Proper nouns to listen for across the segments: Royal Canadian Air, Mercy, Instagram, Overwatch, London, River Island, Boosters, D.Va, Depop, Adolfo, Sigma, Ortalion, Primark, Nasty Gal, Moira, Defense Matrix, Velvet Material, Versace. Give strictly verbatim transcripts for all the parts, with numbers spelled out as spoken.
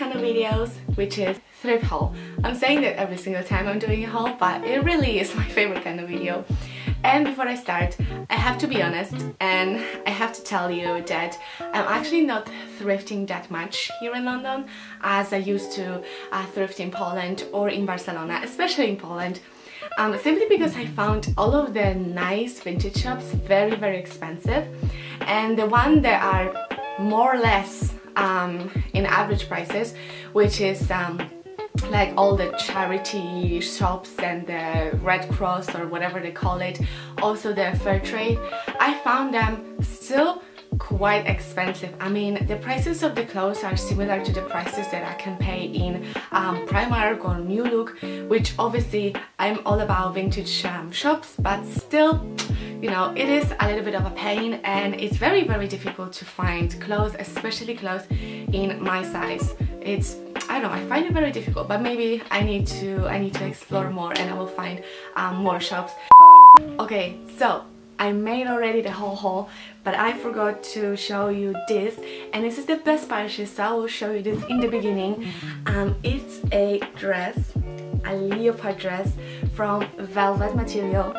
kind of videos, which is thrift haul. I'm saying that every single time I'm doing a haul, but it really is my favorite kind of video. And before I start, I have to be honest and I have to tell you that I'm actually not thrifting that much here in London as I used to uh, thrift in Poland or in Barcelona, especially in Poland. Um, simply because I found all of the nice vintage shops very very expensive, and the ones that are more or less um, in average prices, which is um, like all the charity shops and the Red Cross or whatever they call it, also the fair trade, I found them still quite expensive. I mean, the prices of the clothes are similar to the prices that I can pay in um, Primark or New Look, which obviously I'm all about vintage um, shops, but still, you know, it is a little bit of a pain and it's very very difficult to find clothes, especially clothes in my size. It's, I don't know, I find it very difficult, but maybe I need to I need to explore more and I will find um, more shops. Okay, so I made already the whole haul, but I forgot to show you this, and this is the best purchase, so I will show you this in the beginning. Um, it's a dress, a leopard dress from Velvet Material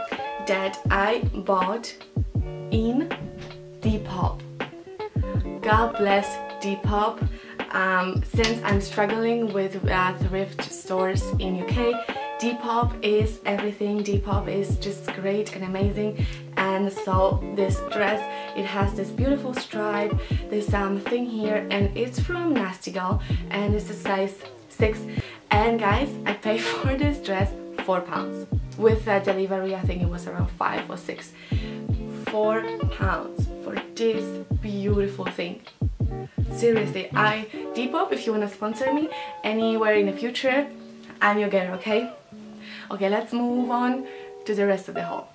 that I bought in Depop. God bless Depop. Um, since I'm struggling with uh, thrift stores in U K, Depop is everything. Depop is just great and amazing. And so this dress, it has this beautiful stripe, this um, thing here, and it's from Nasty Gal, and it's a size six. And guys, I paid for this dress four pounds with uh, delivery. I think it was around five or six. Four pounds for this beautiful thing. Seriously, I Depop. If you wanna sponsor me anywhere in the future, I'm your girl, okay? Okay, let's move on to the rest of the haul.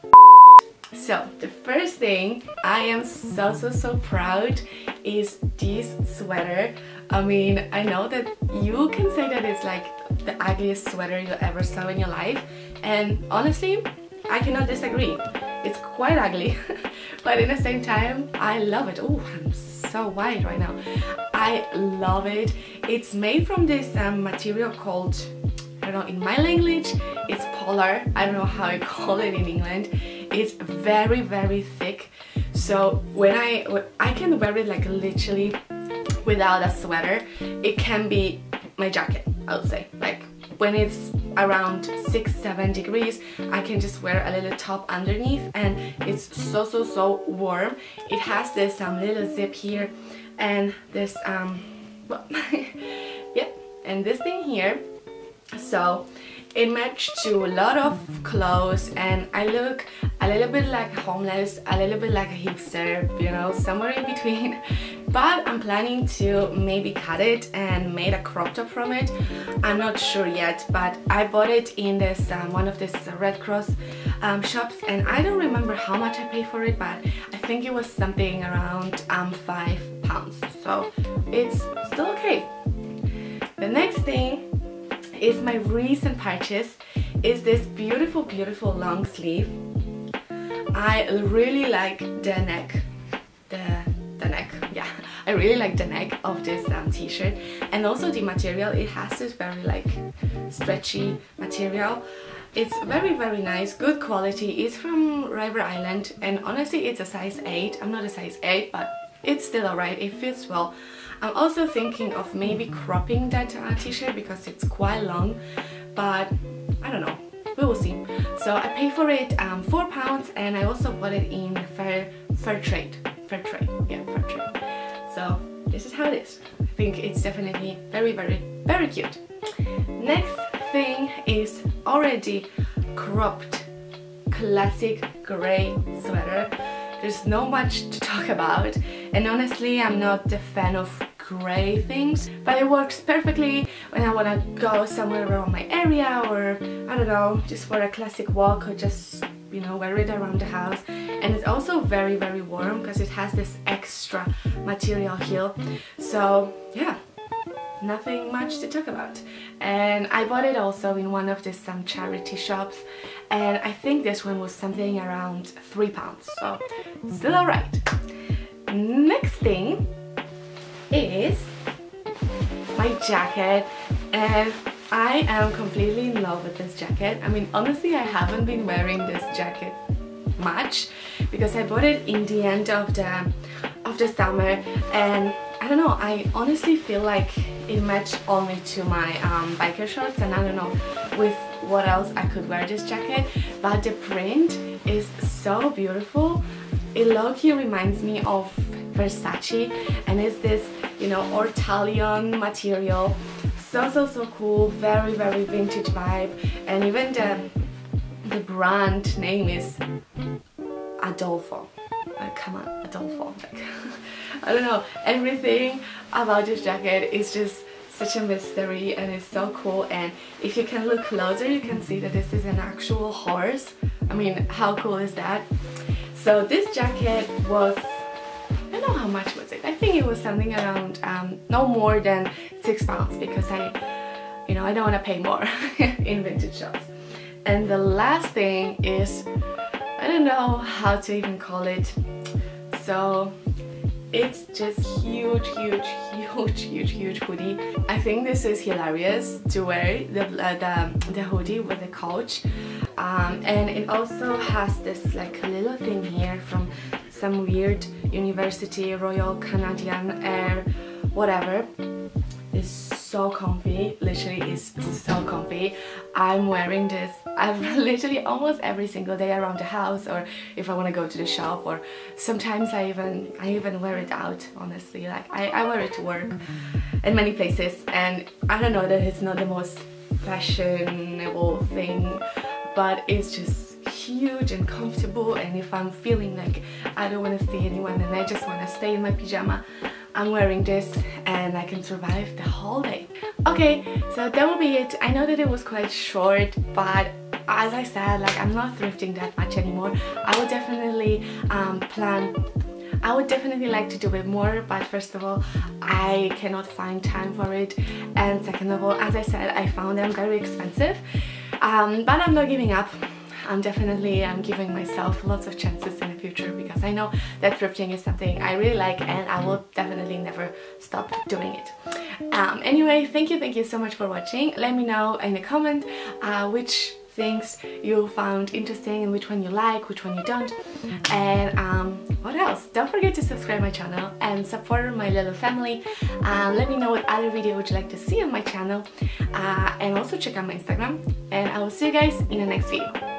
So, the first thing I am so so so proud is this sweater. I mean, I know that you can say that it's like the ugliest sweater you ever saw in your life, and honestly, I cannot disagree. It's quite ugly, but at the same time, I love it. Oh, I'm so wide right now. I love it. It's made from this um, material called, I don't know, in my language it's polar, I don't know how you call it in England. It's very very thick, so when I I can wear it like literally without a sweater, it can be my jacket, I would say. Like when it's around six seven degrees, I can just wear a little top underneath and it's so so so warm. It has this um, little zip here and this um well, yeah, and this thing here. So it matched to a lot of clothes and I look a little bit like homeless, a little bit like a hipster, you know, somewhere in between. But I'm planning to maybe cut it and made a crop top from it. I'm not sure yet, but I bought it in this um, one of this Red Cross um, shops, and I don't remember how much I paid for it, but I think it was something around um, five pounds. So it's still okay. The next thing is my recent purchase, is this beautiful beautiful long sleeve. I really like the neck, the, the neck, yeah, I really like the neck of this um, t-shirt, and also the material. It has this very like stretchy material. It's very very nice, good quality. It's from River Island, and honestly it's a size eight. I'm not a size eight, but it's still alright, it fits well. I'm also thinking of maybe cropping that uh, t-shirt because it's quite long, but I don't know, we will see. So I paid for it um, four pounds, and I also bought it in fair, fair trade, fair trade, yeah, fair trade. So this is how it is. I think it's definitely very very very cute. Next thing is already cropped classic grey sweater. There's not much to talk about, and honestly I'm not a fan of grey things, but it works perfectly when I want to go somewhere around my area, or I don't know, just for a classic walk, or just, you know, wear it around the house. And it's also very very warm because it has this extra material here. So yeah, nothing much to talk about. And I bought it also in one of these some charity shops, and I think this one was something around three pounds, so still alright. Next thing is my jacket, and I am completely in love with this jacket. I mean, honestly, I haven't been wearing this jacket much because I bought it in the end of the of the summer, and I don't know, I honestly feel like it matched only to my um, biker shorts, and I don't know with what else I could wear this jacket, but the print is so beautiful. It low-key reminds me of Versace, and it's this, you know, Ortalion material. So, so, so cool. Very, very vintage vibe. And even the, the brand name is Adolfo. Oh, come on, Adolfo. Like, I don't know. Everything about this jacket is just such a mystery, and it's so cool. And if you can look closer, you can see that this is an actual horse. I mean, how cool is that? So this jacket was, I don't know how much was it, I think it was something around um, no more than six pounds, because I, you know, I don't want to pay more in vintage shops. And the last thing is, I don't know how to even call it, so it's just huge, huge, huge, huge, huge hoodie. I think this is hilarious to wear, the, uh, the, the hoodie with the couch, um, and it also has this like little thing here from some weird university, Royal Canadian Air, whatever. It's so comfy, literally is so comfy. I'm wearing this, I've literally almost every single day around the house, or if I want to go to the shop, or sometimes I even I even wear it out, honestly. Like I, I wear it to work in many places, and I don't know that it's not the most fashionable thing, but it's just huge and comfortable. And if I'm feeling like I don't want to see anyone and I just want to stay in my pyjama, I'm wearing this and I can survive the whole day. Okay, so that will be it. I know that it was quite short, but as I said, like, I'm not thrifting that much anymore. I would definitely um, plan I would definitely like to do it more, but first of all, I cannot find time for it, and second of all, as I said, I found them very expensive, um, but I'm not giving up. I'm definitely I'm giving myself lots of chances in the future, because I know that thrifting is something I really like, and I will definitely never stop doing it. Um, anyway, thank you, thank you so much for watching. Let me know in the comment uh, which things you found interesting and which one you like, which one you don't. And um, what else? Don't forget to subscribe my channel and support my little family. Uh, let me know what other video would you like to see on my channel, uh, and also check out my Instagram. And I will see you guys in the next video.